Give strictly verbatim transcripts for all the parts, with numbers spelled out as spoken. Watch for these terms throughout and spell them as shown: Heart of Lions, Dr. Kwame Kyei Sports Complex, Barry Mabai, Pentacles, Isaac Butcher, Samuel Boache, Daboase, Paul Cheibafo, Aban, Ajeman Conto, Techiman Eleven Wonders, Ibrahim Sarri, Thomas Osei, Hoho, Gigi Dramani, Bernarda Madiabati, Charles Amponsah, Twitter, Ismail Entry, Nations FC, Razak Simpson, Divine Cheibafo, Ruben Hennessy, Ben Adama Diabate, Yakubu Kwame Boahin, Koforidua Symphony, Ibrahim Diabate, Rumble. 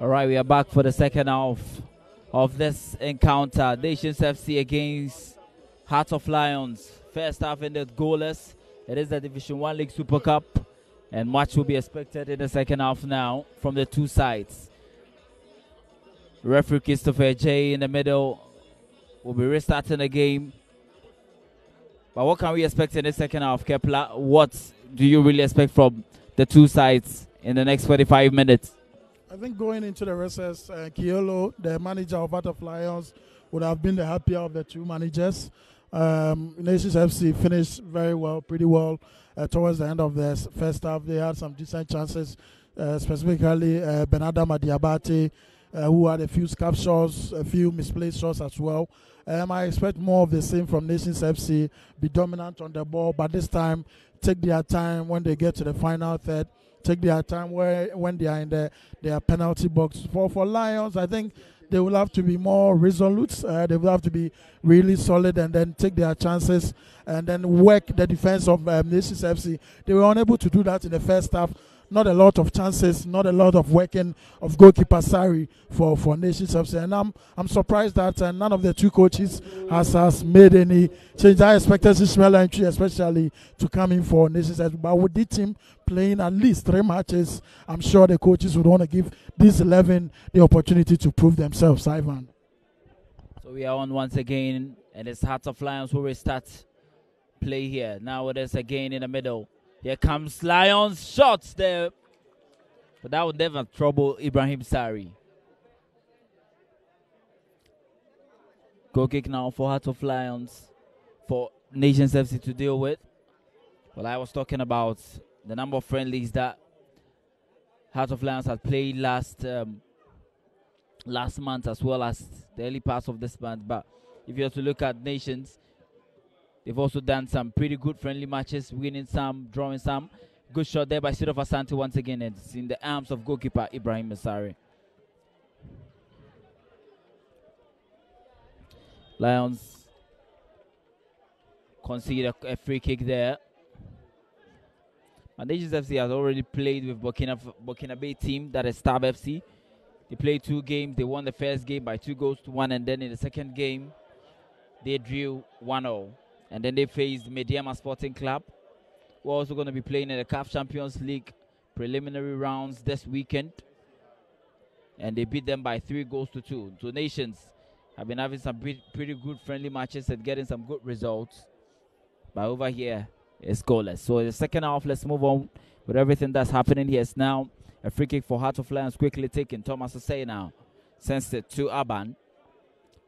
All right, we are back for the second half of this encounter. Nations F C against Heart of Lions. First half ended goalless. It is the Division One League Super Cup, and much will be expected in the second half now from the two sides. Referee Christopher Jay in the middle will be restarting the game. But what can we expect in the second half, Kepler? What do you really expect from the two sides in the next forty-five minutes? I think going into the recess, uh, Kiyolo, the manager of Heart of Lions, would have been the happier of the two managers. Um, Nations F C finished very well, pretty well, uh, towards the end of the first half. They had some decent chances, uh, specifically uh, Bernarda Madiabati, uh, who had a few scuff shots, a few misplaced shots as well. Um, I expect more of the same from Nations F C, be dominant on the ball, but this time take their time when they get to the final third. Take their time where when they are in the, their penalty box. For for Lions, I think they will have to be more resolute. Uh, they will have to be really solid and then take their chances and then work the defense of um, Nations F C. They were unable to do that in the first half. Not a lot of chances, not a lot of working of goalkeeper Sarri for, for Nations F C. And I'm, I'm surprised that uh, none of the two coaches has, has made any change. I expected Ismail Entry especially to come in for Nations F C. But with this team playing at least three matches, I'm sure the coaches would want to give these eleven the opportunity to prove themselves, Ivan. So we are on once again, and it's Heart of Lions who will start play here. Now it is again in the middle. Here comes Lions, shots there. But that would never trouble Ibrahim Sarri. Goal kick now for Heart of Lions, for Nations F C to deal with. Well, I was talking about the number of friendlies that Heart of Lions had played last, um, last month, as well as the early parts of this month. But if you have to look at Nations, they've also done some pretty good friendly matches, winning some, drawing some. Good shot there by Sidow Asante once again. And it's in the arms of goalkeeper Ibrahim Sarri. Lions conceded a, a free kick there. And Nations F C has already played with Burkina Burkinabe team, that is Stab F C. They played two games. They won the first game by two goals to one. And then in the second game, they drew one nil. And then they faced Mediama Sporting Club. We're also going to be playing in the C A F Champions League preliminary rounds this weekend. And they beat them by three goals to two. So Nations have been having some pretty good friendly matches and getting some good results. But over here, it's goalless. So in the second half, let's move on with everything that's happening here. It's now a free kick for Heart of Lions, quickly taken. Thomas Osei now sends it to Aban,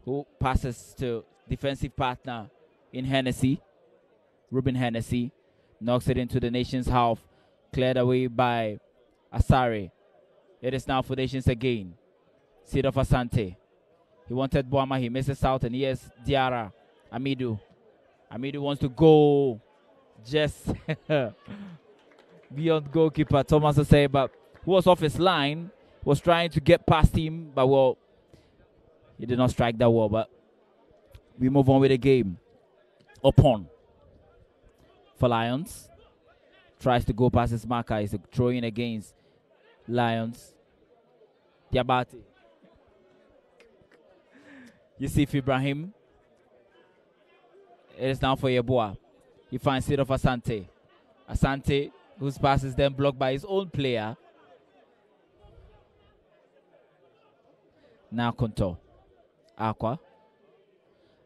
who passes to defensive partner in Hennessy. Ruben Hennessy knocks it into the Nation's half, cleared away by Asare. It is now for Nations again. Sidow Asante. He wanted Boama, he misses out, and yes, Diarra Amidu. Amidu wants to go just beyond goalkeeper Thomas Osei, but who was off his line, was trying to get past him, but well, he did not strike that well. But we move on with the game. Upon for Lions, tries to go past his marker. He's throwing against Lions. Diabate. You see Ibrahim. It is now for Yeboah. He finds it of Asante. Asante, whose pass is then blocked by his own player. Now Conto. Aqua.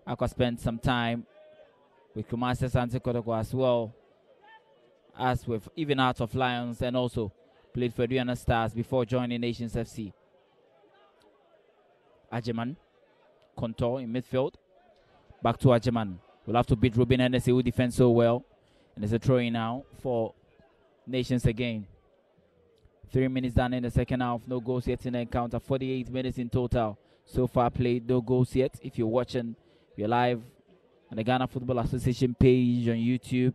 Aqua spent some time with Kumasi Asante Kotoko, as well as with even Heart of Lions, and also played for Ferdinand Stars before joining Nations F C. Ajeman Conto in midfield. Back to Ajeman. We'll have to beat Ruben Hennessy, who defends so well. And it's a throw in now for Nations again. Three minutes down in the second half. No goals yet in the encounter. forty-eight minutes in total. So far played. No goals yet. If you're watching, you're live on the Ghana Football Association page on YouTube.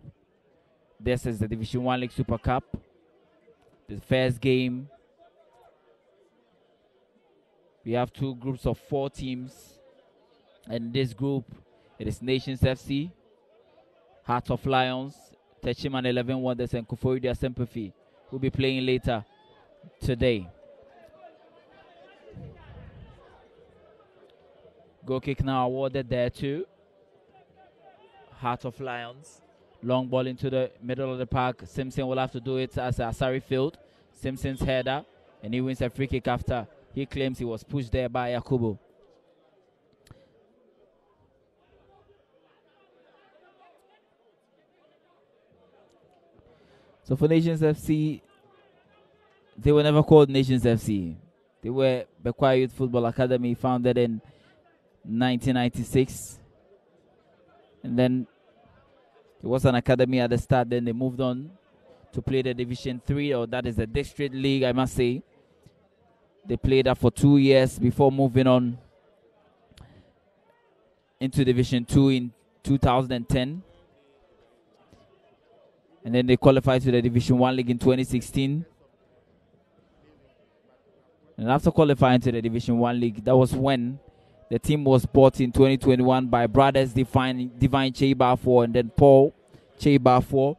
This is the Division One League Super Cup. The first game. We have two groups of four teams. And this group, it is Nations F C, Heart of Lions, Techiman Eleven Wonders, and Koforidua Symphony, who will be playing later today. Goal kick now awarded there to Heart of Lions. Long ball into the middle of the park. Simpson will have to do it as a Sarri field. Simpson's header, and he wins a free kick after he claims he was pushed there by Yakubu. So for Nations F C, they were never called Nations F C. They were Bekwai Youth Football Academy, founded in nineteen ninety-six. And then it was an academy at the start. Then they moved on to play the Division three, or that is the District League, I must say. They played that for two years before moving on into Division two in two thousand ten. And then they qualified to the Division one League in twenty sixteen. And after qualifying to the Division one League, that was when the team was bought in twenty twenty-one by brothers Divine, Divine Cheibafo and then Paul Cheibafo.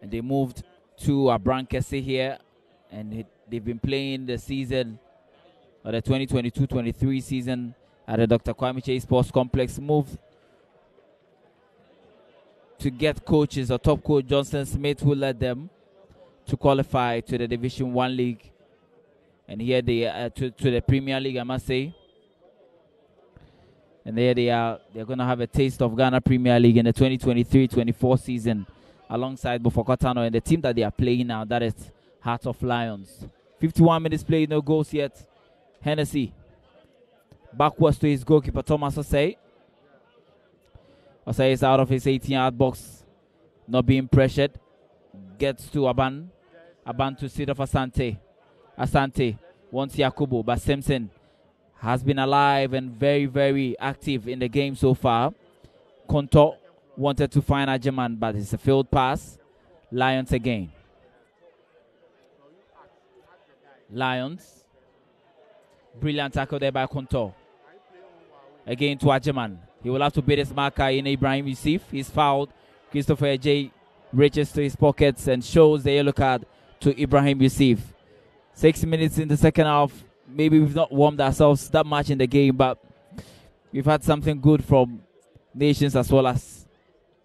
And they moved to Abrankese here, and it, they've been playing the season, or the twenty twenty-two twenty-three season, at the Doctor Kwame Kyei Sports Complex. Moved to get coaches, or top coach Johnson Smith, who led them to qualify to the Division one League. And here they are, uh, to, to the Premier League, I must say. And there they are. They're going to have a taste of Ghana Premier League in the twenty twenty-three twenty-four season, alongside Bofokotano and the team that they are playing now, that is Heart of Lions. fifty-one minutes played, no goals yet. Hennessy backwards to his goalkeeper, Thomas Osei. Osei is out of his eighteen-yard box, not being pressured. Gets to Aban. Aban to Sidow Asante. Asante wants Yakubu, but Simpson has been alive and very, very active in the game so far. Conto wanted to find Ajeman, but it's a failed pass. Lions again. Lions. Brilliant tackle there by Conto. Again to Ajeman. He will have to beat his marker in Ibrahim Yusuf. He's fouled. Christopher Jay reaches to his pockets and shows the yellow card to Ibrahim Yusuf. Six minutes in the second half. Maybe we've not warmed ourselves that much in the game, but we've had something good from Nations as well as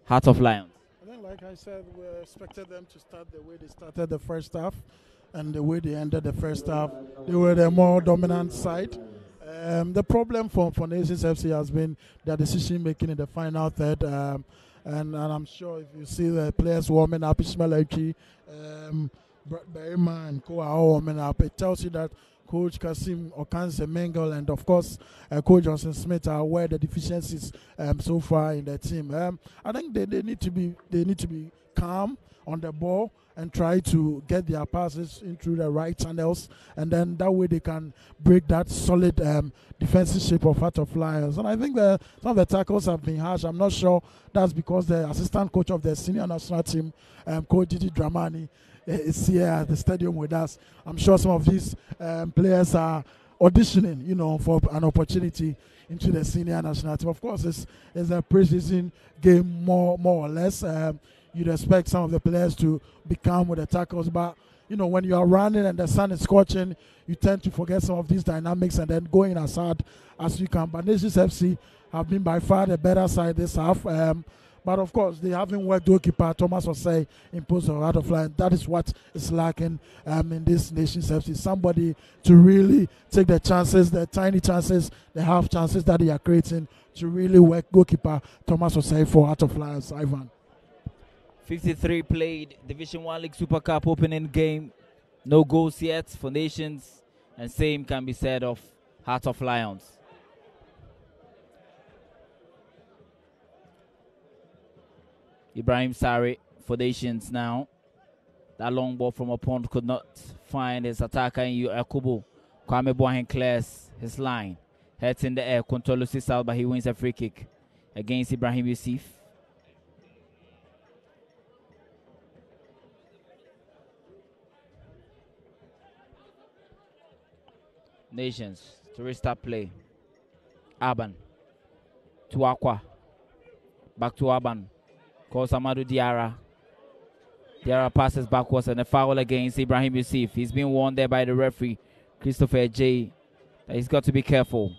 Heart of Lions. I think, like I said, we expected them to start the way they started the first half and the way they ended the first half. They were the more dominant side. Um, the problem for, for Nations F C has been their decision-making in the final third. Um, and, and I'm sure if you see the players warming up, Ismail Entry, um, Barry Mabai and Co are all warming up, it tells you that Coach Kasim Ocansey Mingle and, of course, uh, Coach Johnson Smith are aware of the deficiencies um, so far in the team. Um, I think they, they need to be they need to be calm on the ball and try to get their passes into the right channels, and then that way they can break that solid um, defensive shape of Heart of Lions. And I think the, some of the tackles have been harsh. I'm not sure that's because the assistant coach of the senior national team, um, Coach Gigi Dramani, is here at the stadium with us. I'm sure some of these um, players are auditioning, you know, for an opportunity into the senior national team. Of course, it's, it's a preseason game, more, more or less. Um, You'd expect some of the players to be calm with the tackles, but, you know, when you are running and the sun is scorching, you tend to forget some of these dynamics and then go in as hard as you can. But Nations F C have been by far the better side this half. Um, but, of course, they haven't worked goalkeeper Thomas Osei in post of Heart of Lions. That is what is lacking um, in this Nations F C. Somebody to really take the chances, the tiny chances, the half chances that they are creating, to really work goalkeeper Thomas Osei for Heart of Lions, Ivan. fifty-three played, Division one League Super Cup opening game. No goals yet for Nations, and same can be said of Heart of Lions. Ibrahim Sarri for Nations now. That long ball from Opond could not find his attacker in Yakubu. Kwame Boahin clears his line. Heads in the air, Contolo is out, but he wins a free kick against Ibrahim Yusuf. Nations to restart play. Aban to Aqua. Back to Aban. Calls Amadou Diarra. Diarra passes backwards, and a foul against Ibrahim Yusuf. He's been warned there by the referee, Christopher Jay, that he's got to be careful.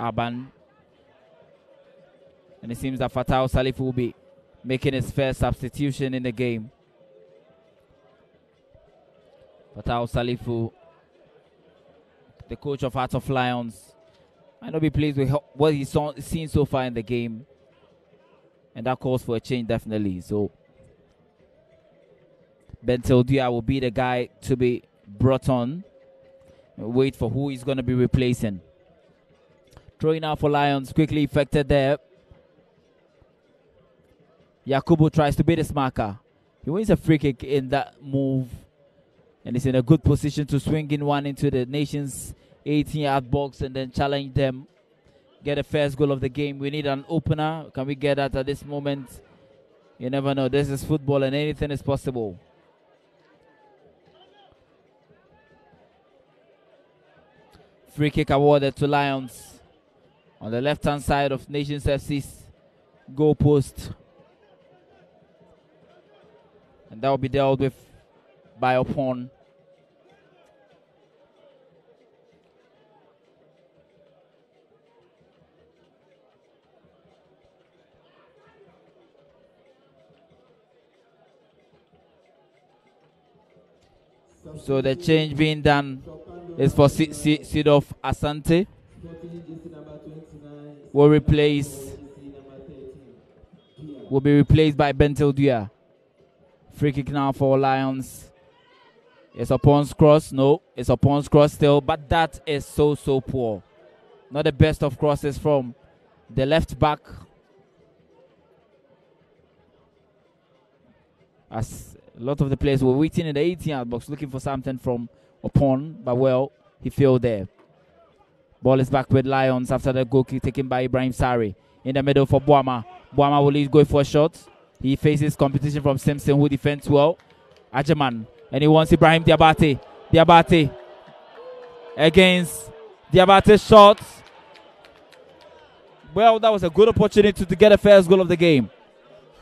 Aban. And it seems that Fatawu Salifu will be making his first substitution in the game. Fatawu Salifu, the coach of Heart of Lions, might not be pleased with what he's seen so far in the game. And that calls for a change, definitely. So Bentil Dia will be the guy to be brought on. Wait for who he's going to be replacing. Throwing out for Lions, quickly effected there. Yakubu tries to beat his marker. He wins a free kick in that move. And he's in a good position to swing in one into the Nation's eighteen-yard box and then challenge them. Get the first goal of the game. We need an opener. Can we get that at this moment? You never know. This is football and anything is possible. Free kick awarded to Lions on the left-hand side of Nations F C's goal post. And that will be dealt with by Opon. So the change being done is for Sidow Asante. Will replace, will be replaced by Bentil Dia. Free kick now for Lions. It's Opon's cross. No, it's Opon's cross still, but that is so, so poor. Not the best of crosses from the left back. As a lot of the players were waiting in the eighteen-yard box looking for something from Opon, but well, he failed there. Ball is back with Lions after the goal kick taken by Ibrahim Sarri. In the middle for Boama. Boama will lead, go for a shot. He faces competition from Simpson, who defends well. Ajeman. And he wants Ibrahim Diabate. Diabate. Against Diabate's shot. Well, that was a good opportunity to get a first goal of the game.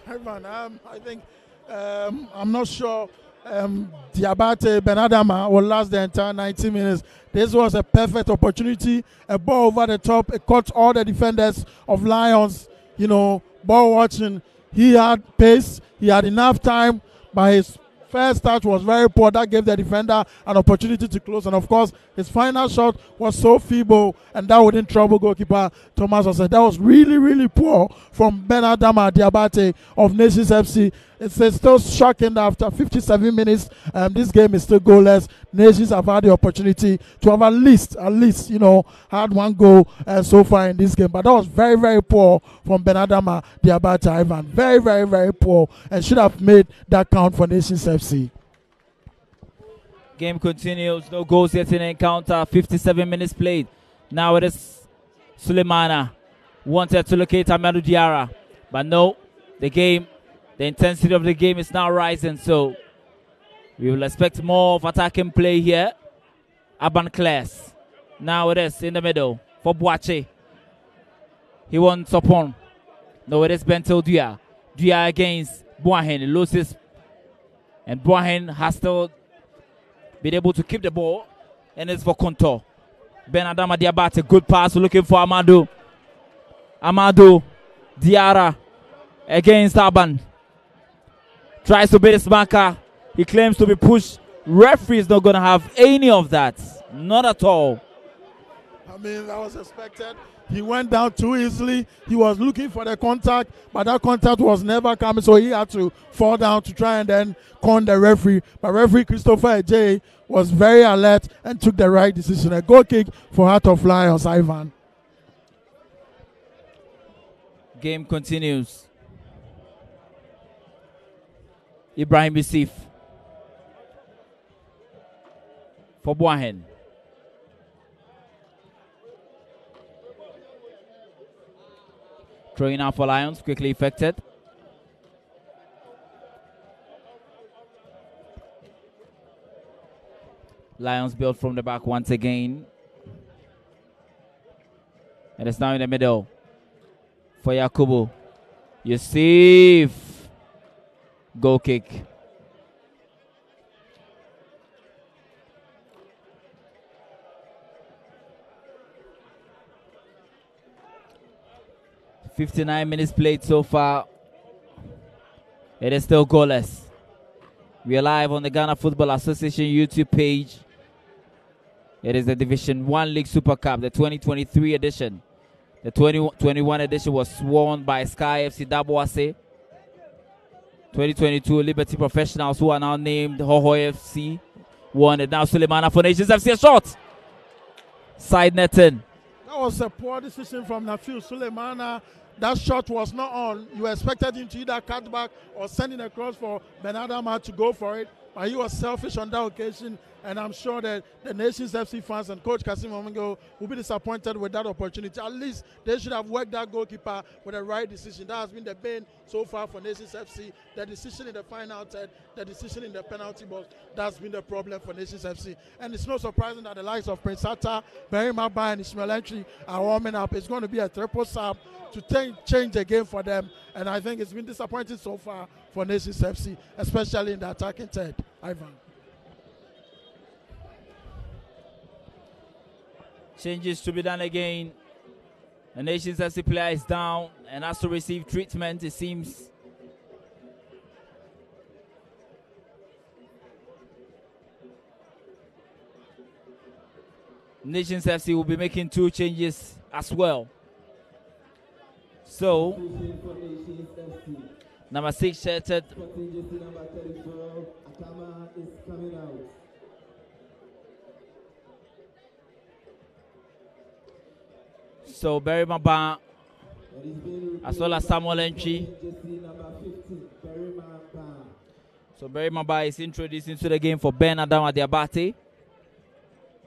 Um, I think, um, I'm not sure um, Diabate, Ben Adama will last the entire ninety minutes. This was a perfect opportunity. A ball over the top. It caught all the defenders of Lions, you know, ball watching. He had pace, he had enough time, but his first touch was very poor. That gave the defender an opportunity to close. And of course, his final shot was so feeble, and that wouldn't trouble goalkeeper Thomas Osei. That was really, really poor from Ben Adama Diabate of Nations F C. It's, it's still shocking that after fifty-seven minutes, um, this game is still goalless. Nations have had the opportunity to have at least, at least, you know, had one goal uh, so far in this game. But that was very, very poor from Ben Adama Diabate Ivan. Very, very, very poor, and should have made that count for Nations F C. Game continues. No goals yet in the encounter. fifty-seven minutes played. Now it is Suleimana. Wanted to locate Amadu Diarra. But no, the game... The intensity of the game is now rising, so we will expect more of attacking play here. Aban Class. Now it is in the middle for Boache. He wants Opon. No, it is Bentil Dia. Dia against Boahin. He loses. And Boahin has still been able to keep the ball. And it's for Conto. Ben Adama Diabate. Good pass. Looking for Amadu. Amadu. Diarra against Aban. Tries to beat his marker. He claims to be pushed. Referee is not going to have any of that. Not at all. I mean, that was expected. He went down too easily. He was looking for the contact, but that contact was never coming, so he had to fall down to try and then con the referee. But referee Christopher Jay was very alert and took the right decision. A goal kick for Heart of Lions, Ivan. Game continues. Ibrahim Yusuf for Boahin. Throwing out for Lions, quickly effected. Lions built from the back once again. And it's now in the middle for Yakubu. Yusuf. Goal kick. fifty-nine minutes played so far. It is still goalless. We are live on the Ghana Football Association YouTube page. It is the Division one League Super Cup, the twenty twenty-three edition. The twenty twenty-one edition was sworn by Sky F C Daboase. twenty twenty-two Liberty Professionals, who are now named Hoho F C, won it. Now Suleimana for Nations F C, a shot. Side netting. That was a poor decision from Nafiu Suleimana. That shot was not on. You expected him to either cut back or send it across for Bernarda Madiabati to go for it. But he was selfish on that occasion, and I'm sure that the Nations F C fans and Coach Kasim Ocansey will be disappointed with that opportunity. At least they should have worked that goalkeeper with the right decision. That has been the bane so far for Nations F C. The decision in the final third, the decision in the penalty box, that's been the problem for Nations F C. And it's not surprising that the likes of Prince Hata, Barry Mabai, and Ismail Entry are warming up. It's going to be a triple sub to change the game for them. And I think it's been disappointing so far for Nations F C, especially in the attacking third. Ivan. Changes to be done again. The Nations F C player is down and has to receive treatment, it seems. Nations F C will be making two changes as well. So, number six shirted. So Barry Mabai, as well as Samuel Enchi. So Barry Mabai is introduced into the game for Ben Adama Diabate,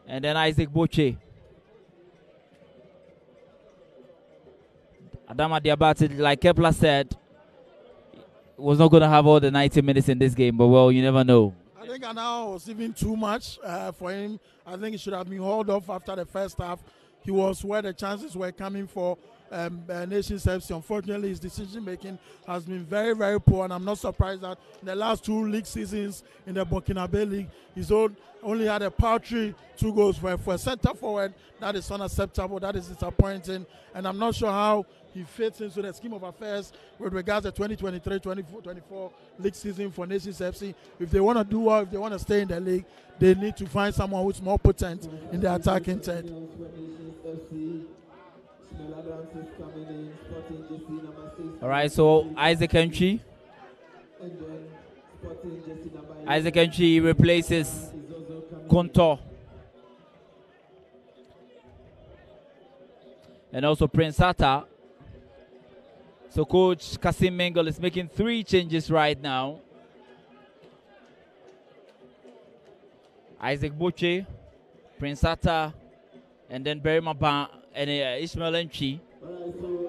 and then Isaac Butcher. Adama Diabate, like Kepler said, was not going to have all the ninety minutes in this game, but well, you never know. I think an hour was even too much uh, for him. I think he should have been hauled off after the first half. He was where the chances were coming for um, uh, Nations F C. Unfortunately, his decision-making has been very, very poor, and I'm not surprised that in the last two league seasons in the Burkinabe League, he's old, only had a paltry two goals for, for a centre-forward. That is unacceptable. That is disappointing, and I'm not sure how he fits into the scheme of affairs with regards to twenty twenty-three twenty-four league season for Nations F C. If they want to do well, if they want to stay in the league, they need to find someone who's more potent in the attacking third. All right, so Isaac Entry. Isaac Entry replaces Conto. And also Prince Hata. So Coach Kasim Mingle is making three changes right now. Isaac Butcher, Prince Hata, and then Barry Mabai and uh, Ismail Entry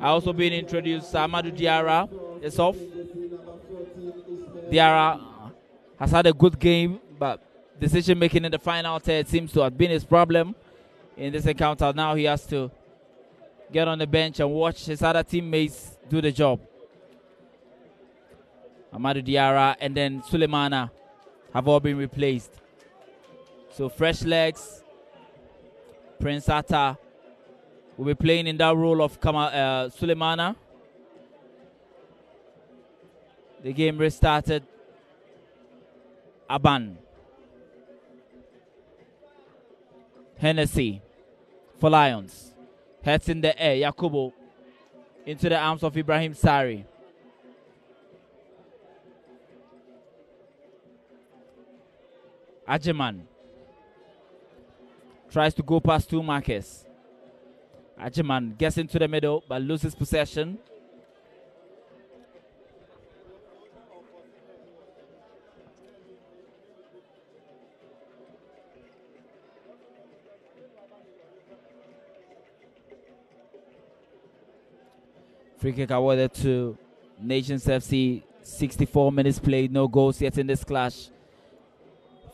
are also being introduced. Amadou Diarra is off. Diarra has had a good game, but decision making in the final third seems to have been his problem in this encounter. Now he has to get on the bench and watch his other teammates do the job. Amadou Diarra and then Suleimana have all been replaced. So fresh legs. Prince Hata will be playing in that role of Kama, uh, Suleimana. The game restarted. Aban. Hennessy for Lions. Heads in the air, Yakubu, into the arms of Ibrahim Sarri. Ajeman tries to go past two markers. Ajeman gets into the middle, but loses possession. Free kick awarded to Nations F C. sixty-four minutes played, no goals yet in this clash.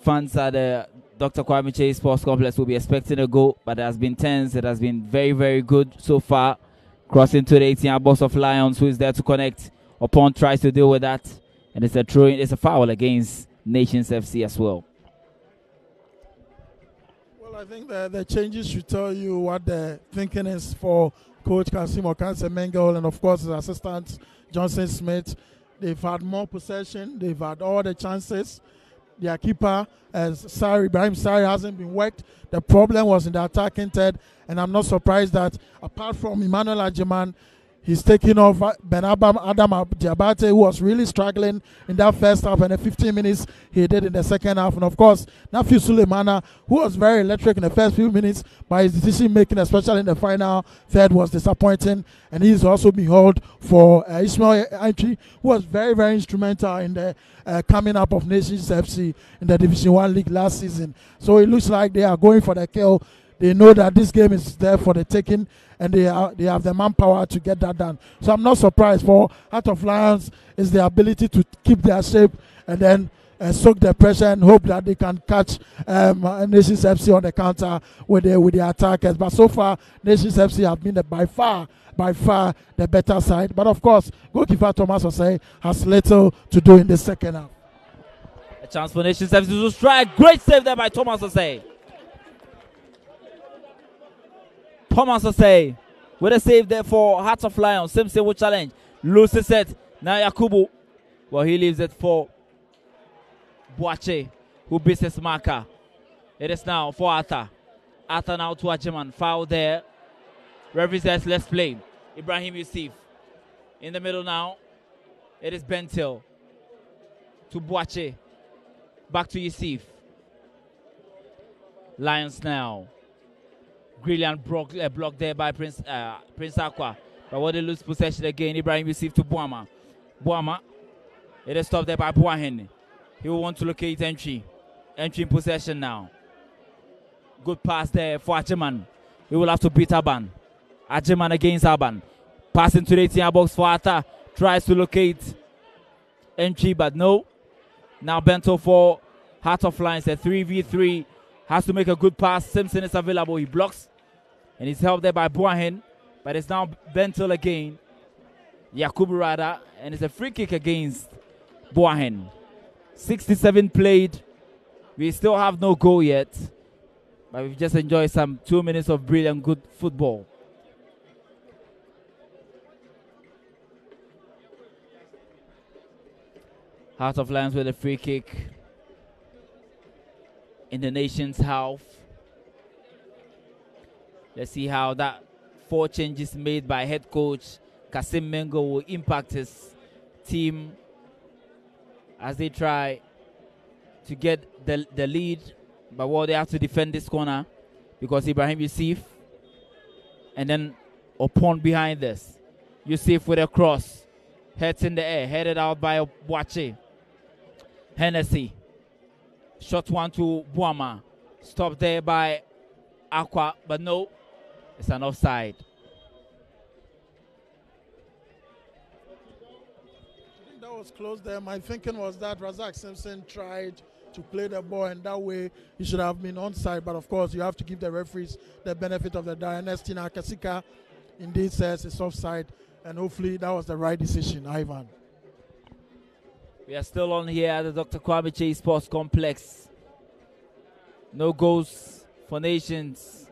Fans at the Doctor Kwame Kyei Sports Complex will be expecting a goal, but it has been tense. It has been very, very good so far. Crossing to the eighteen-yard box of Lions, who is there to connect. Upon tries to deal with that, and it's a throw in. It's a foul against Nations F C as well. I think the, the changes should tell you what the thinking is for Coach Kasim Ocansey Mingle and, of course, his assistant, Johnson Smith. They've had more possession. They've had all the chances. Their keeper, as Sarri, Ibrahim Sarri, hasn't been worked. The problem was in the attacking third, and I'm not surprised that, apart from Emmanuel Ajeman, he's taking off Ben Adama Diabate, who was really struggling in that first half, and the fifteen minutes he did in the second half. And, of course, Nafiu Suleimana, who was very electric in the first few minutes, but his decision-making, especially in the final third, was disappointing. And he's also been held for uh, Ismail Entry, who was very, very instrumental in the uh, coming up of Nations F C in the Division one League last season. So it looks like they are going for the kill. They know that this game is there for the taking, and they are, they have the manpower to get that done. So I'm not surprised. For Heart of Lions is the ability to keep their shape and then uh, soak the pressure and hope that they can catch um, Nations F C on the counter with their, with their attackers. But so far, Nations F C have been the, by far, by far the better side. But of course, goalkeeper Thomas Osei has little to do in the second half. A chance for Nations F C to strike. Great save there by Thomas Osei. Thomas Osei with a save there for Heart of Lions. Same save challenge. Loses it. Now Yakubu. Well, he leaves it for Boache, who beats his marker. It is now for Hata. Hata now to Ajeman. Foul there. Referee says, let's play. Ibrahim Yusuf. In the middle now. It is Bentil. To Boache. Back to Yusuf. Lions now. Brilliant block, uh, block there by Prince uh, Prince Akwa. But what they lose possession again. Ibrahim received to Boama. Boama. It is stopped there by Boahin. He will want to locate Entry. Entry in possession now. Good pass there for Ajeman. He will have to beat Aban. Ajeman against Aban. Passing to the eighteen box for Hata. Tries to locate Entry, but no. Now Bento for Heart of Lions. A three v three. Has to make a good pass. Simpson is available. He blocks. And he's helped there by Boahin. But it's now Bentil again. Yakubu Rada. And it's a free kick against Boahin. sixty-seven played. We still have no goal yet. But we've just enjoyed some two minutes of brilliant good football. Heart of Lions with a free kick. In the nation's half. Let's see how that four changes made by head coach Kasim Mingle will impact his team as they try to get the, the lead. But what well, they have to defend this corner because Ibrahim Yusuf and then Opon behind this. Yusuf with a cross. Heads in the air. Headed out by Boache. Hennessy. Shot one to Boama. Stopped there by Akwa, but no, it's an offside. I think that was close there. My thinking was that Razak Simpson tried to play the ball, and that way he should have been onside. But of course, you have to give the referees the benefit of the doubt. Ernestina Kasika indeed says it's offside, and hopefully that was the right decision, Ivan. We are still on here at the Doctor Kwame Kyei Sports Complex. No goals for Nations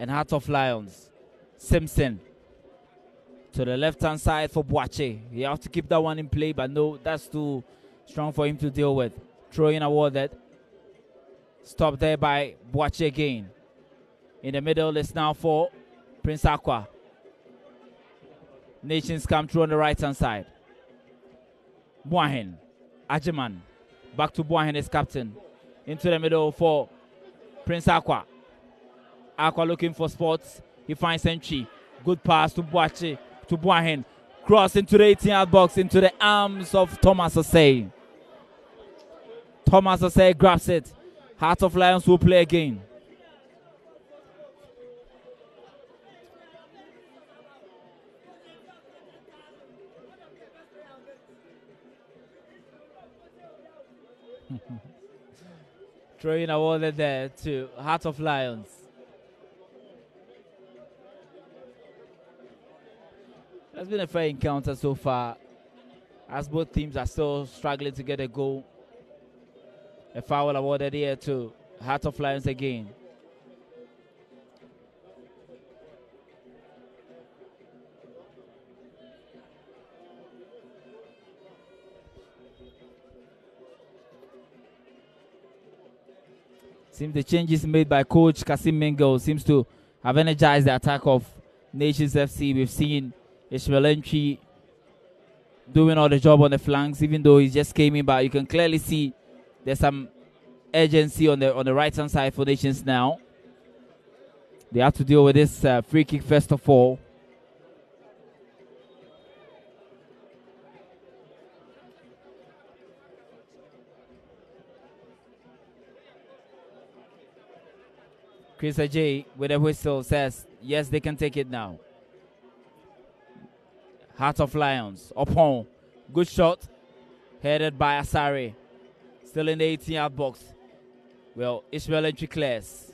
and Heart of Lions. Simpson to the left-hand side for Boache. You have to keep that one in play, but no, that's too strong for him to deal with. Throwing awarded. Stopped there by Boache again. In the middle is now for Prince Akwa. Nations come through on the right-hand side. Boahin, Ajeman, back to Boahin as captain. Into the middle for Prince Akwa. Akwa looking for spots. He finds Entry. Good pass to Boache, to Boahin. Cross into the eighteen-yard box, into the arms of Thomas Osei. Thomas Osei grabs it. Heart of Lions will play again. Throwing awarded there to Heart of Lions. That's been a fair encounter so far, as both teams are still struggling to get a goal. A foul awarded here to Heart of Lions again. Seems the changes made by coach Kasim Mingle seems to have energized the attack of Nations F C. We've seen Ismail Entry doing all the job on the flanks, even though he just came in, but you can clearly see there's some urgency on the on the right-hand side for Nations now. They have to deal with this uh, free kick first of all. Chris Ajay with a whistle says, yes, they can take it now. Heart of Lions, upon. Good shot, headed by Asare. Still in the eighteen-yard box. Well, Ismail Entry clears.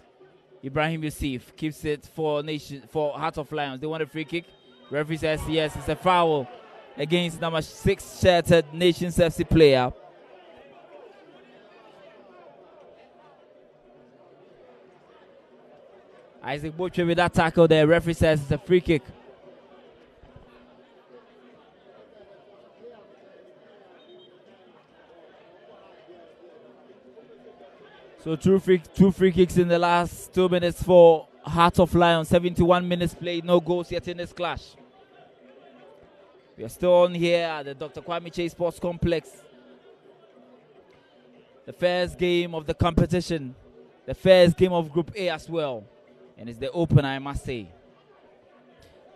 Ibrahim Yusuf keeps it for Nation, for Heart of Lions. They want a free kick. Referee says, yes, it's a foul against number six shirted Nations F C player. Isaac Butcher with that tackle there. Referee says it's a free kick. So two free, two free kicks in the last two minutes for Heart of Lions. seventy-one minutes played, no goals yet in this clash. We are still on here at the Doctor Kwame Kyei Sports Complex. The first game of the competition. The first game of Group A as well. And it's the opener, I must say.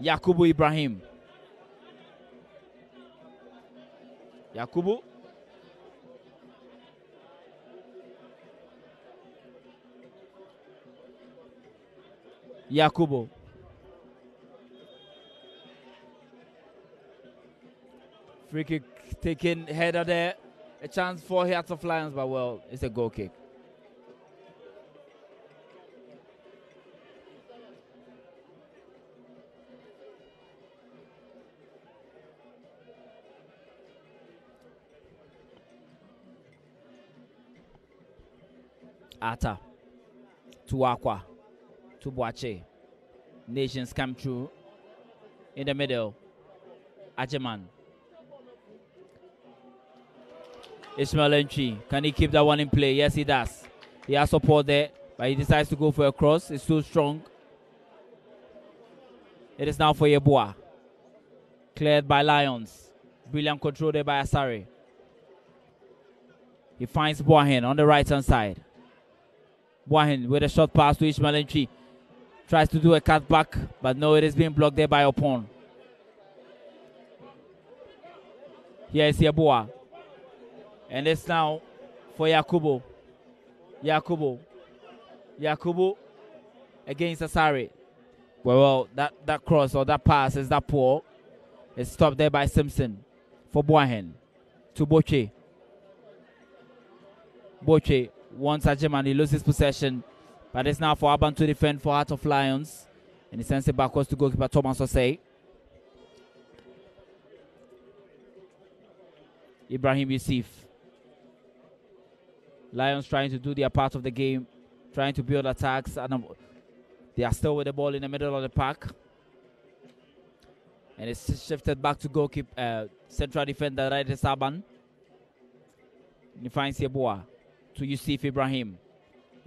Yakubu Ibrahim. Yakubu. Yakubu. Free kick taken, header there. A chance for Hearts of Lions, but well, it's a goal kick. Ata. Tuakwa. Tubuache. Nations come through. In the middle, Ajeman. Ismail Entry. Can he keep that one in play? Yes, he does. He has support there, but he decides to go for a cross. It's too strong. It is now for Yeboah. Cleared by Lions. Brilliant control there by Asare. He finds Boahin on the right-hand side. Boahin with a short pass to Ismail Entry. Tries to do a cutback, but no, it is being blocked there by Opon. Here is Yeboah. And it's now for Yakubu. Yakubu. Yakubu against Asare. Well, well that, that cross or that pass is that poor. It's stopped there by Simpson for Boahin. To Boche. Boche wants Ajeman. He loses possession. But it's now for Aban to defend for Heart of Lions. And he sends it backwards to goalkeeper Thomas Osei. Ibrahim Yusuf. Lions trying to do their part of the game. Trying to build attacks. And they are still with the ball in the middle of the park. And it's shifted back to goalkeeper, uh, central defender, right, is Aban. And he finds Yeboah to Yusuf Ibrahim.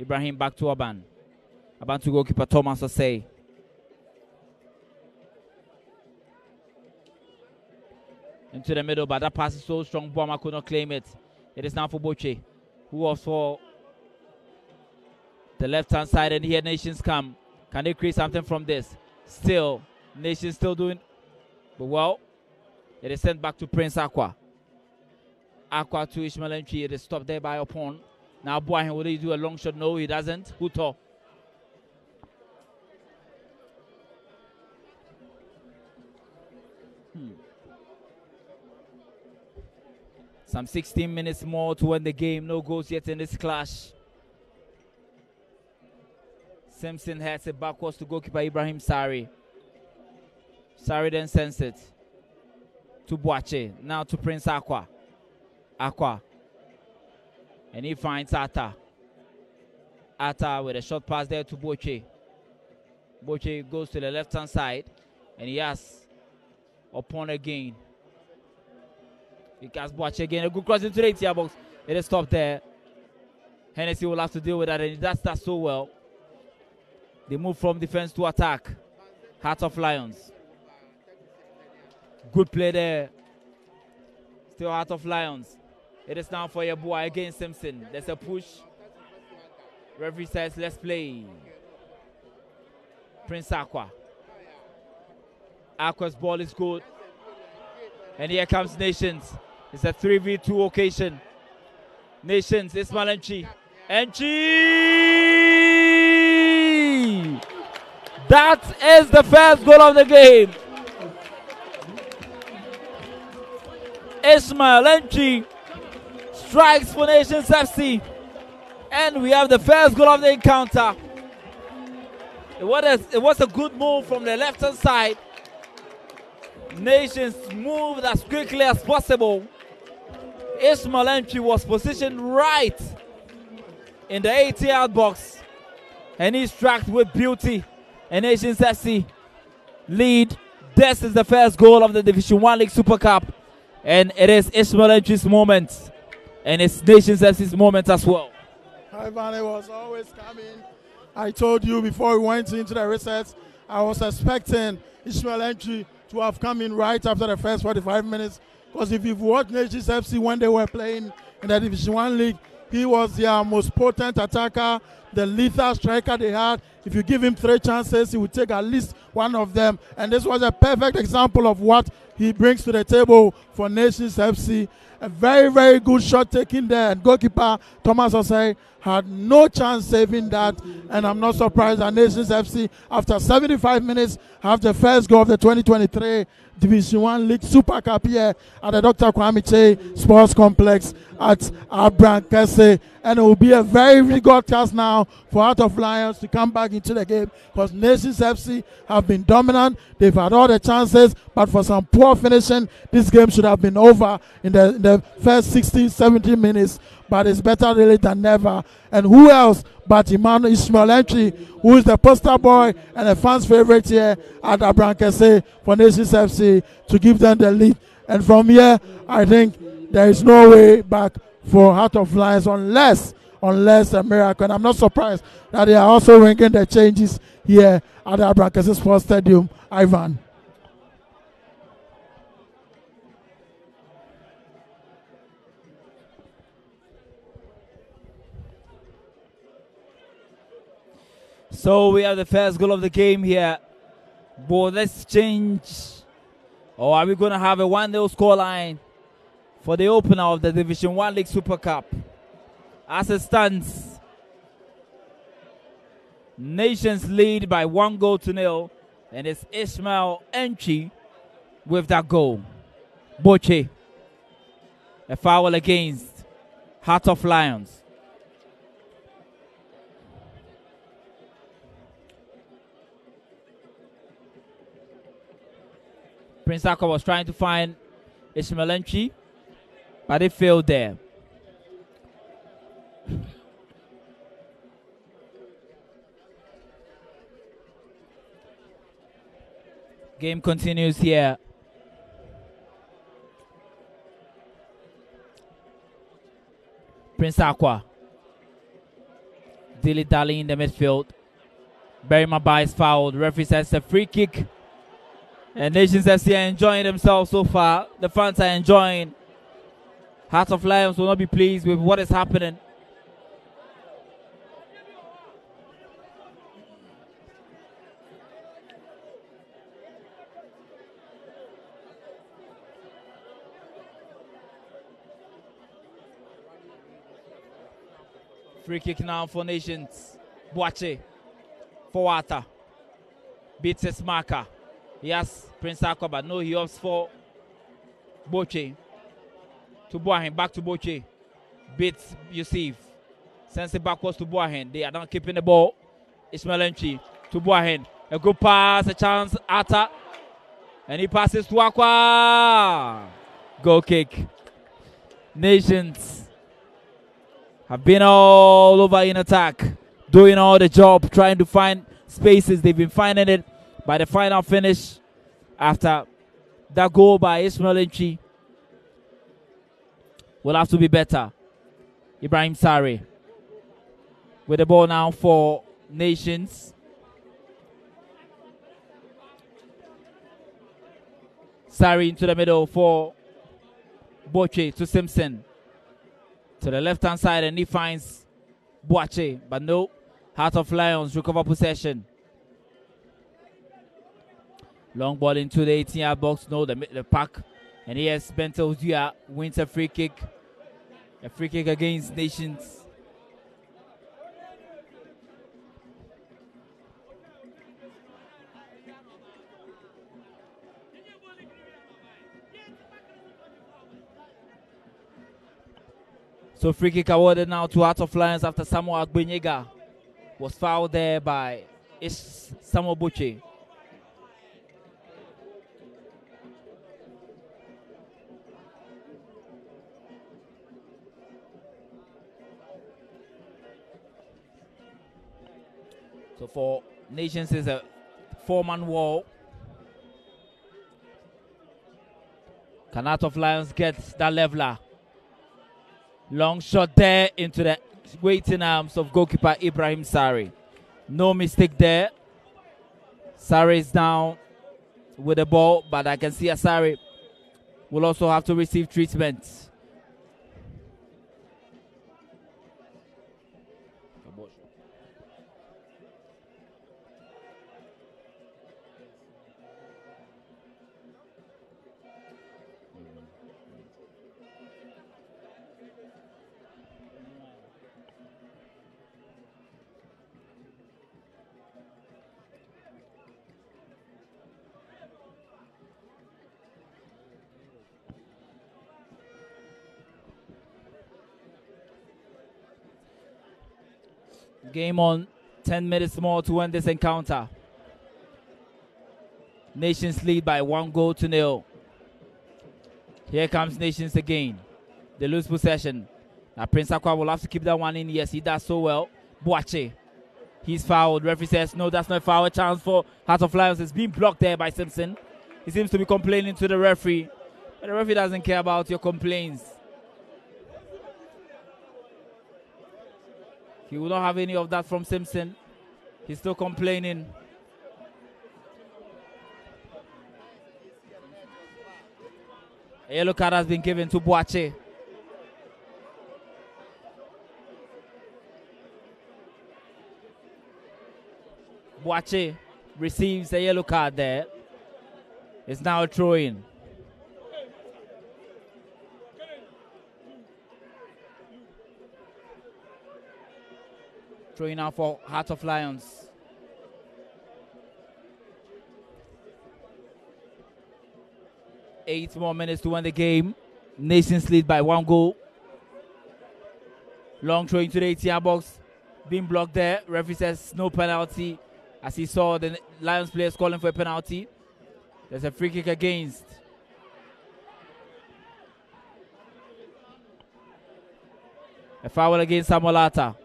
Ibrahim back to Aban. Aban to goalkeeper Thomas Osei. Into the middle, but that pass is so strong, Boama could not claim it. It is now for Boche, who also the left-hand side, and here Nations come. Can they create something from this? Still, Nations still doing, but well, it is sent back to Prince Aqua. Aqua to Ismail Entry, it is stopped there by Opon. Now Boahin, will he do a long shot? No, he doesn't. Huto. Hmm. Some sixteen minutes more to end the game. No goals yet in this clash. Simpson heads it backwards to goalkeeper Ibrahim Sarri. Sarri then sends it to Boache. Now to Prince Aqua. Aqua. And he finds Hata. Hata with a short pass there to Boche. Boche goes to the left-hand side, and he has Opon again. Because Boche again, a good cross into the eight-yard box. It is stopped there. Hennessy will have to deal with that, and that's that so well. They move from defense to attack. Heart of Lions. Good play there. Still Heart of Lions. It is now for Yeboah against Simpson. There's a push. Referee says, let's play. Prince Aqua. Aqua's ball is good. And here comes Nations. It's a three v two occasion. Nations, Ismail Entry. Entry! That is the first goal of the game. Ismail Entry strikes for Nations F C. And we have the first goal of the encounter. It was, it was a good move from the left-hand side. Nations moved as quickly as possible. Ismail Entry was positioned right in the eighty-yard box. And he struck with beauty. And Nations F C lead. This is the first goal of the Division one League Super Cup. And it is Ismail Entry's moment. And it's Nations F C's moment as well. Ivan was always coming. I told you before we went into the recess, I was expecting Ismail Entry to have come in right after the first forty-five minutes. Because if you've watched Nations F C when they were playing in the Division one League, he was their most potent attacker, the lethal striker they had. If you give him three chances, he would take at least one of them. And this was a perfect example of what he brings to the table for Nations F C. A very, very good shot taken there. And goalkeeper Thomas Osei had no chance saving that. And I'm not surprised that Nations F C, after seventy-five minutes, have the first goal of the twenty twenty-three Division one League Super Cup here at the Doctor Kwame Kyei Sports Complex at Abrankese. And it will be a very rigorous task now for Heart of Lions to come back into the game, because Nations F C have been dominant. They've had all the chances, but for some poor finishing, this game should have been over in the, in the first sixteen, seventeen minutes. But it's better really than never. And who else but Emmanuel Ismail Entry, who is the poster boy and a fan's favorite here at Abrankese for Nations F C, to give them the lead. And from here, I think there is no way back for Heart of Lions unless, unless a miracle. And I'm not surprised that they are also ringing the changes here at the Abrankese Sports Stadium. Ivan. So we have the first goal of the game here. But let's change. Or are we going to have a one nil scoreline for the opener of the Division one League Super Cup? As it stands, Nations lead by one goal to nil. And it's Ismail Entry with that goal. Boche. A foul against Heart of Lions. Prince Hata was trying to find Ismail Entry, but it failed there. Game continues here. Prince Hata dilly-dally in the midfield. Barry Mabai is fouled. Referee says a free kick. And Nations F C are enjoying themselves so far. The fans are enjoying. Heart of Lions will not be pleased with what is happening. Free kick now for Nations. Boache for Hata. Beats his marker. Yes, Prince Aqua, but no, he opts for Boche. To Boahin, back to Boche. Beats Yusuf. Sends it backwards to Boahin. They are not keeping the ball. Ismail Entry to Boahin. A good pass, a chance, Hata. And he passes to Aqua. Goal kick. Nations have been all over in attack. doing all the job, trying to find spaces. They've been finding it. By the final finish, after that goal by Ismail Entry, will have to be better. Ibrahim Sarri with the ball now for Nations. Sarri into the middle for Boche to Simpson. To the left-hand side, and he finds Boache, but no. Heart of Lions recover possession. Long ball into the eighteen-yard box. No, the, the pack. And yes, Bentil Dia wins a free kick. A free kick against Nations. So free kick awarded now to Heart of Lions after Samuel Agbenyega was fouled there by Ish Samuel Buche. So for Nations is a four-man wall. Can Heart of Lions get that leveler? Long shot there into the waiting arms of goalkeeper Ibrahim Sarri. No mistake there. Sarri is down with the ball, but I can see Asari will also have to receive treatment. Game on ten minutes more to win this encounter. Nations lead by one goal to nil. Here comes Nations again. They lose possession. Now Prince Akwa will have to keep that one in. Yes, he does so well. Boache. He's fouled. Referee says, no, that's not a foul. A chance for Heart of Lions. It's being blocked there by Simpson. He seems to be complaining to the referee. But the referee doesn't care about your complaints. He will not have any of that from Simpson. He's still complaining. A yellow card has been given to Boache. Boache receives a yellow card there. It's now a throw-in. Throwing out for Heart of Lions. Eight more minutes to win the game. Nations lead by one goal. Long throw into the eighteen-yard box. Being blocked there. Referee says no penalty, as he saw the Lions players calling for a penalty. There's a free kick against a foul against Samuel Atta.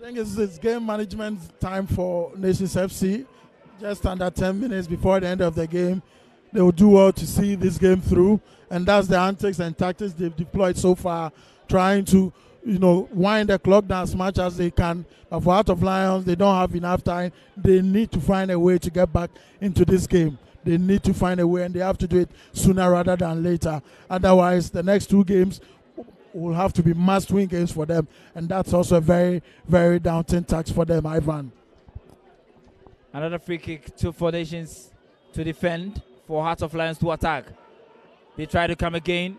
I think it's, it's game management time for Nations F C. Just under ten minutes before the end of the game, they will do well to see this game through, and that's the antics and tactics they've deployed so far, trying to, you know, wind the clock down as much as they can. But for Heart of Lions, they don't have enough time. They need to find a way to get back into this game. They need to find a way, and they have to do it sooner rather than later. Otherwise, the next two games will have to be must-win games for them, and that's also a very, very daunting task for them, Ivan. Another free kick to for Nations to defend, for Heart of Lions to attack. They try to come again.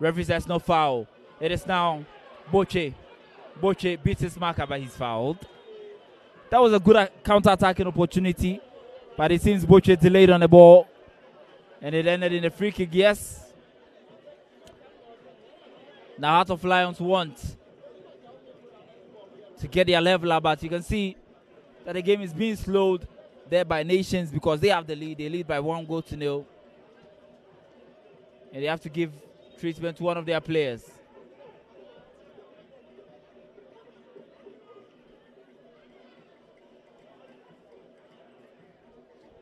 Referee says no foul. It is now Boche. Boche beats his marker, but he's fouled. That was a good counter-attacking opportunity, but it seems Boche delayed on the ball, and it ended in a free kick, yes. Now Heart of Lions want to get their leveler, but you can see that the game is being slowed there by Nations because they have the lead. They lead by one goal to nil. And they have to give treatment to one of their players.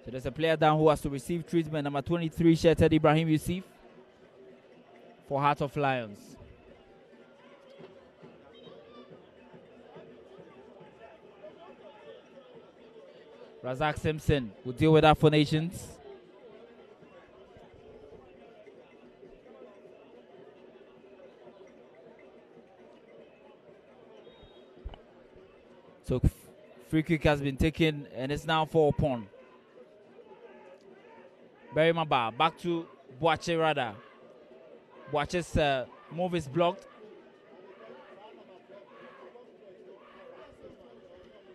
So there's a player down who has to receive treatment. Number twenty-three, Shetad Ibrahim Yusuf for Heart of Lions. Razak Simpson will deal with that for Nations. So free kick has been taken and it's now four upon. Barry Mabai back to Boache Rada. Boache's uh, move is blocked.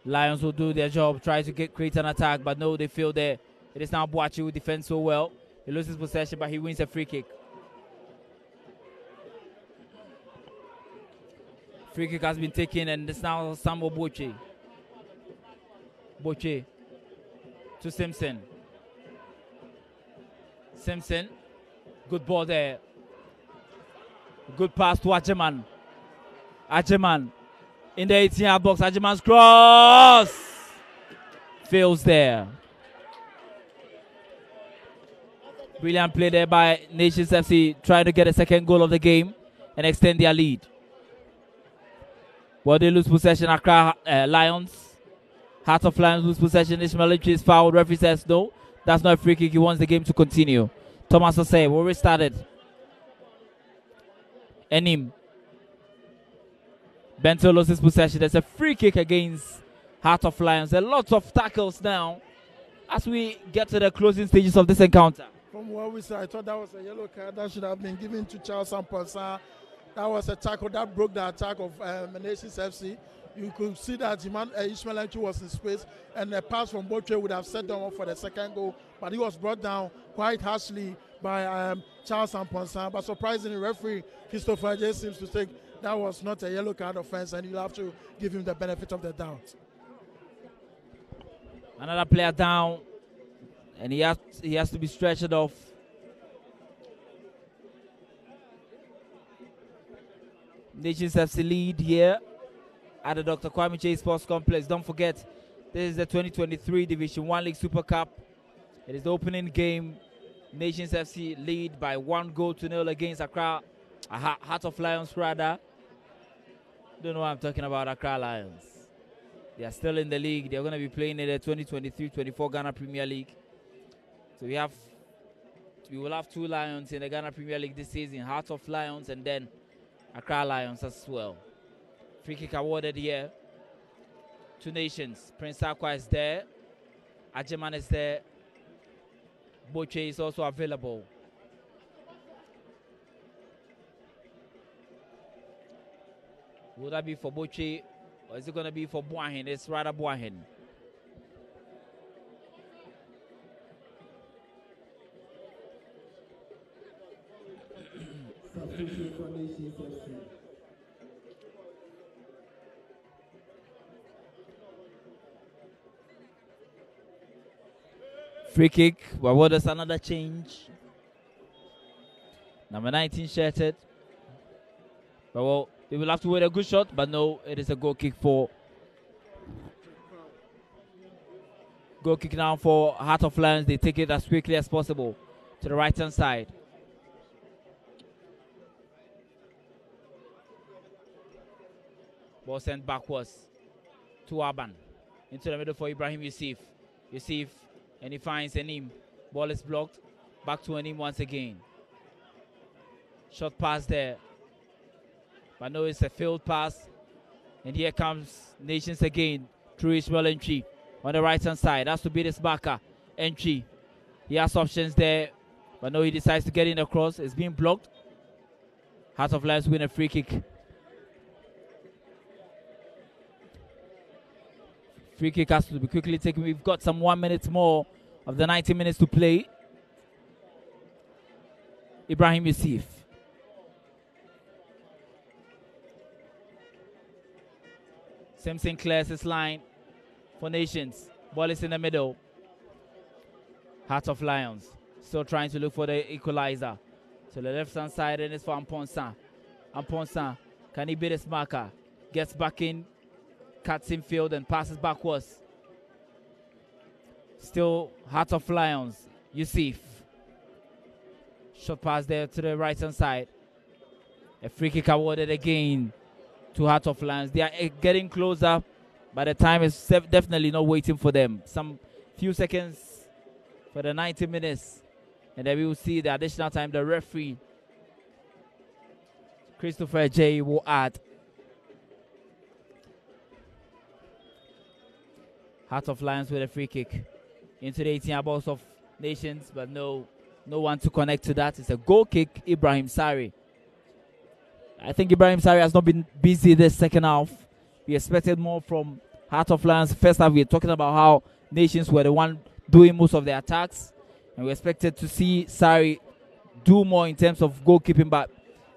Lions will do their job, try to get create an attack, but no, they fail there. It is now Boache who defends so well. He loses possession, but he wins a free kick. Free kick has been taken, and it's now Samuel Boache. Boache to Simpson. Simpson, good ball there. Good pass to Ajeman. Ajeman in the eighteen-yard box. Ajeman's cross fails there. Brilliant play there by Nations F C, trying to get a second goal of the game and extend their lead. Well, they lose possession. Accra uh, Lions, Heart of Lions lose possession. Ismail Entry is fouled. Referee says no. That's not a free kick. He wants the game to continue. Thomas Osei will restart it. Enim. Bento loses possession. There's a free kick against Heart of Lions. A lot of tackles now as we get to the closing stages of this encounter. From what we saw, I thought that was a yellow card that should have been given to Charles Amponsah. That was a tackle that broke the attack of um, Nations F C. You could see that Ismail Entry was in space, and a pass from Boache would have set them up for the second goal. But he was brought down quite harshly by um, Charles Amponsah. But surprisingly, referee Christopher Jay seems to think that was not a yellow card offense, and you'll have to give him the benefit of the doubt. Another player down, and he has he has to be stretched off. Nations F C lead here at the Doctor Kwame Kyei Sports Complex. Don't forget, this is the twenty twenty-three Division one League Super Cup. It is the opening game. Nations F C lead by one goal to nil against Accra, Heart of Lions rather. Don't know what I'm talking about, Accra Lions. They are still in the league. They're going to be playing in the twenty twenty-three twenty-four Ghana Premier League. So we have, we will have two Lions in the Ghana Premier League this season, Heart of Lions and then Accra Lions as well. Free kick awarded here to Nations. Prince Akwa is there. Ajeman is there. Boache is also available. Would that be for Boache or is it going to be for Boahin? It's rather Boahin. Free kick, but what is another change? Number nineteen shirted. But well, they will have to wait a good shot, but no, it is a goal kick for. Goal kick now for Heart of Lions. They take it as quickly as possible to the right hand side. Ball sent backwards to Aban. Into the middle for Ibrahim Yusuf. Yusuf. And he finds Enim. Ball is blocked. Back to Enim once again. Short pass there. But no, it's a failed pass. And here comes Nations again through Ismail Entry on the right-hand side. Has to be this marker. Entry. He has options there. But no, he decides to get in across. It's being blocked. Heart of Lions win a free kick. Free kick has to be quickly taken. We've got some one minute more of the ninety minutes to play. Ibrahim Yusuf. Simpson clears his line for Nations. Ball is in the middle. Heart of Lions still trying to look for the equalizer. To the left-hand side, and it's for Amponsah. Amponsah, can he beat his marker? Gets back in, cuts in field and passes backwards. Still Heart of Lions, Yusuf. Short pass there to the right-hand side. A free kick awarded again to Heart of Lions. They are getting closer, but the time is definitely not waiting for them. Some few seconds for the ninety minutes. And then we will see the additional time the referee, Christopher Jay, will add. Heart of Lions with a free kick into the eighteen yards of Nations, but no, no one to connect to that. It's a goal kick, Ibrahim Sarri. I think Ibrahim Sarri has not been busy this second half. We expected more from Heart of Lions. First half, we were talking about how Nations were the one doing most of the attacks. And we expected to see Sarri do more in terms of goalkeeping, but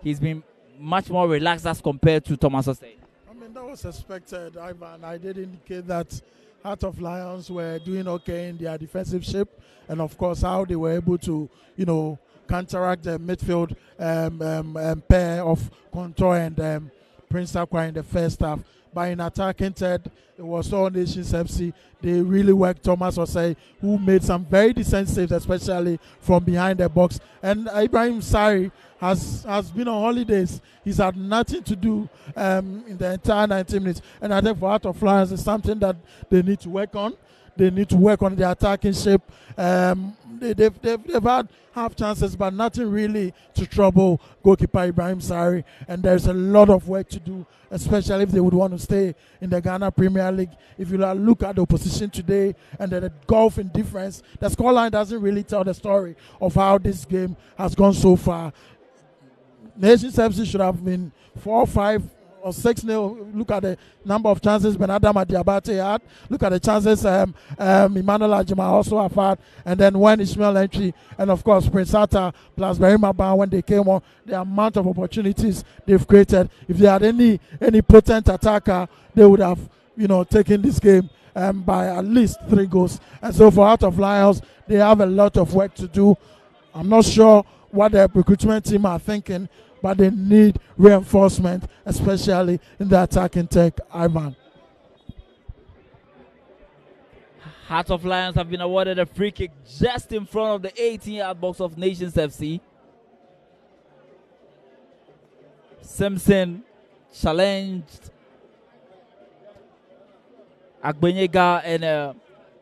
he's been much more relaxed as compared to Thomas Osei. I mean, that was expected, Ivan. I did indicate that Heart of Lions were doing okay in their defensive shape, and of course how they were able to, you know, counteract the midfield um, um, um, pair of Conto and um, Prince Hata in the first half. But in attacking third, it was all Nations F C. They really worked Thomas Osei, who made some very decent saves, especially from behind the box. And Ibrahim Sarri has, has been on holidays. He's had nothing to do um, in the entire ninety minutes. And I think for Heart of Lions, it's something that they need to work on. They need to work on their attacking shape. Um, they, they've, they've, they've had half chances, but nothing really to trouble goalkeeper Ibrahim Sarri. And there's a lot of work to do, especially if they would want to stay in the Ghana Premier League. If you look at the opposition today and the, the golf indifference, the scoreline doesn't really tell the story of how this game has gone so far. Nations F C should have been four or five or six nil. Look at the number of chances Bernarda Madiabati had. Look at the chances um, um, Emmanuel Ajima also have had. And then when Ismail Entry and, of course, Prince Hata plus Barry Mabai, when they came on, the amount of opportunities they've created. If they had any any potent attacker, they would have, you know, taken this game um, by at least three goals. And so for Heart of Lions, they have a lot of work to do. I'm not sure what the recruitment team are thinking, but they need reinforcement, especially in the attacking tech, Ivan. Heart of Lions have been awarded a free kick just in front of the eighteen-yard box of Nations F C. Simpson challenged Agbenyega, and uh,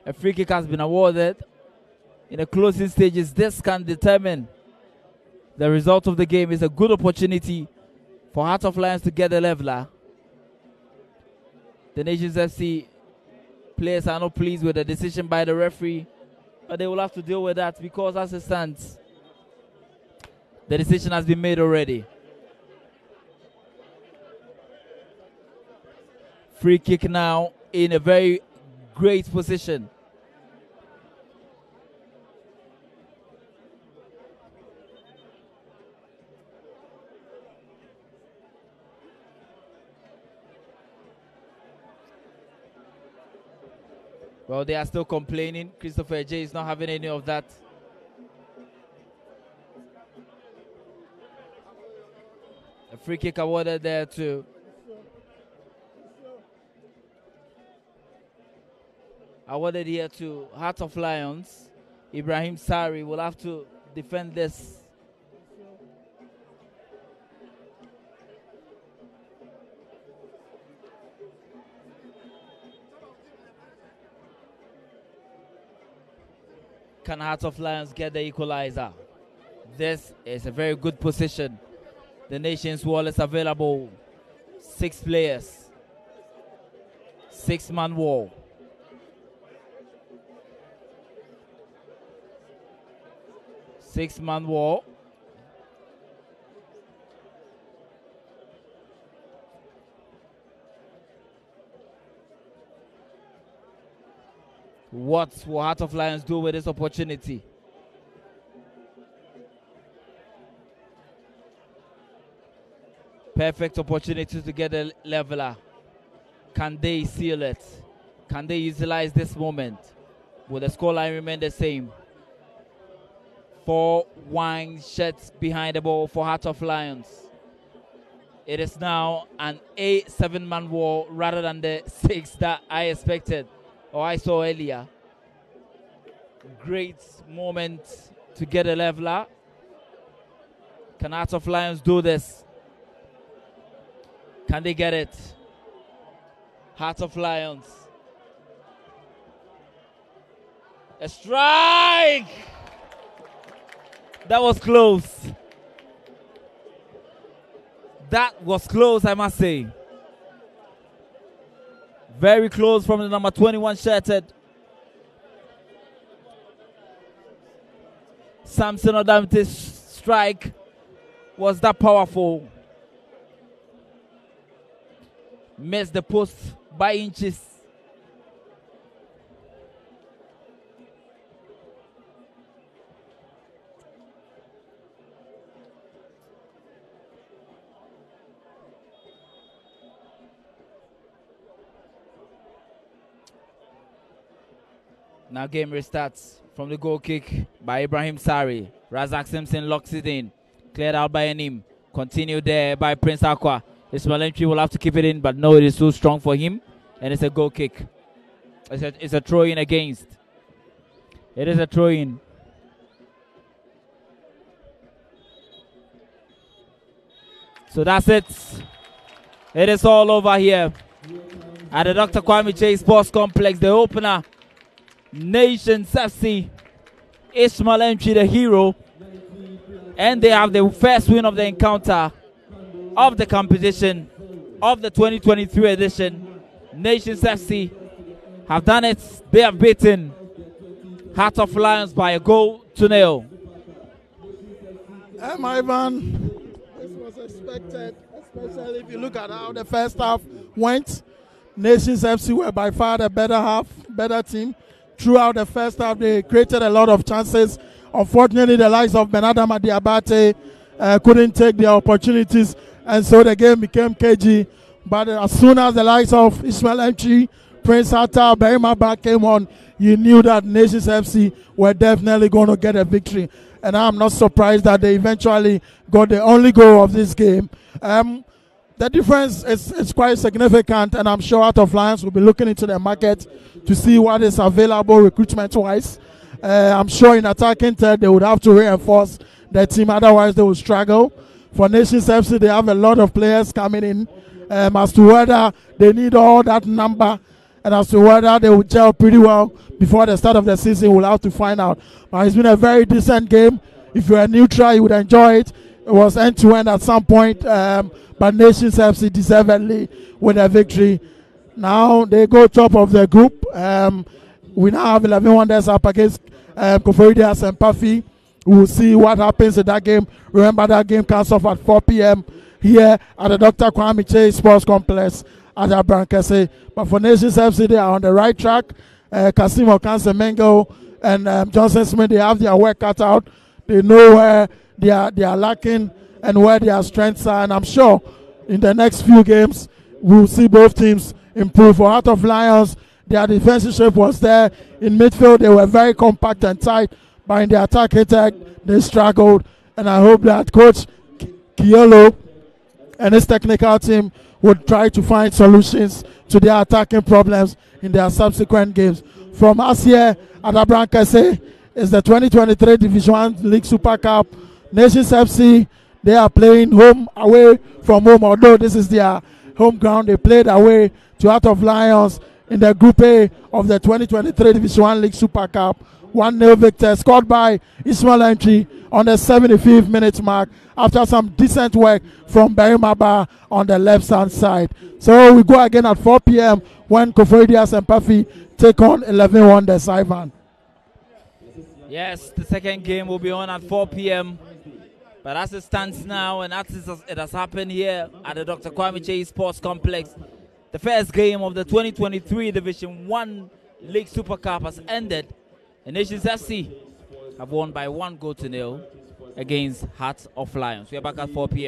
a free kick has been awarded. In the closing stages, this can determine the result of the game. Is a good opportunity for Heart of Lions to get a leveler. The Nations F C players are not pleased with the decision by the referee, but they will have to deal with that because, as it stands, the decision has been made already. Free kick now in a very great position. Well, they are still complaining. Christopher Jay is not having any of that. A free kick awarded there to awarded here to Heart of Lions. Ibrahim Sarri will have to defend this. Can Heart of Lions get the equalizer? This is a very good position. The Nations wall is available. Six players. Six-man wall. Six-man wall. What will Heart of Lions do with this opportunity? Perfect opportunity to get a leveler. Can they seal it? Can they utilize this moment? Will the scoreline remain the same? Four wine shirts behind the ball for Heart of Lions. It is now an eight, seven-man war rather than the six that I expected or I saw earlier. Great moment to get a leveler. Can Heart of Lions do this? Can they get it? Heart of Lions. A strike! That was close. That was close, I must say. Very close from the number twenty-one shirted. Samson Odamete's strike was that powerful. Missed the post by inches. Now game restarts from the goal kick by Ibrahim Sarri. Razak Simpson locks it in. Cleared out by Enim. Continued there by Prince Akwa. Ismail Entry will have to keep it in, but no, it is too strong for him. And it's a goal kick. It's a, it's a throw-in against. It is a throw-in. So that's it. It is all over here at the Doctor Kwame Kyei Sports Complex. The opener, Nations F C, Ismail Entry the hero, and they have the first win of the encounter of the competition of the twenty twenty-three edition. Nations F C have done it. They have beaten Heart of Lions by a goal to nil. Um, Ivan, this was expected, especially if you look at how the first half went. Nations F C were by far the better half, better team. Throughout the first half, they created a lot of chances. Unfortunately, the likes of Ben Adama Diabate uh, couldn't take their opportunities, and so the game became cagey. But uh, as soon as the likes of Ismail Entry, Prince Hata, Barry Mabai came on, you knew that Nations F C were definitely going to get a victory. And I'm not surprised that they eventually got the only goal of this game. Um, The difference is, is quite significant, and I'm sure Heart of Lions will be looking into the market to see what is available recruitment-wise. Uh, I'm sure in attacking third, they would have to reinforce their team, otherwise they will struggle. For Nations F C, they have a lot of players coming in. Um, as to whether they need all that number and as to whether they will gel pretty well before the start of the season, we'll have to find out. But it's been a very decent game. If you are neutral, you would enjoy it. It was end-to-end at some point, um, but Nations F C deservedly with a victory. Now they go top of the group. Um, we now have Eleven Wonders up against um, Koforidua Symphony. We'll see what happens in that game. Remember, that game comes off at four p m here at the Doctor Kwame Kyei Sports Complex at Aban. But for Nations F C, they are on the right track. Uh, Kasim Ocansey Mingle and um, Johnson Smith, they have their work cut out. They know where they are, they are lacking and where their strengths are. And I'm sure in the next few games, we'll see both teams improve. For Heart of Lions, their defensive shape was there. In midfield, they were very compact and tight. But in the attack attack, they struggled. And I hope that Coach Kiyolo and his technical team would try to find solutions to their attacking problems in their subsequent games. From us here at Abrankese, it's the twenty twenty-three Division one League Super Cup. Nations F C, they are playing home away from home, although this is their home ground. They played away to Heart of Lions in the Group A of the twenty twenty-three Division one League Super Cup. one nil victor scored by Ismail Entry on the seventy-fifth minute mark after some decent work from Barry Mabai on the left-hand side. So we go again at four p m when Koforidua Symphony take on Eleven Wonders, Ivan. Yes, the second game will be on at four p m But as it stands now, and as it has happened here at the Doctor Kwame Kyei Sports Complex, the first game of the twenty twenty-three Division one League Super Cup has ended. And Nations F C have won by one goal to nil against Heart of Lions. We are back at four p m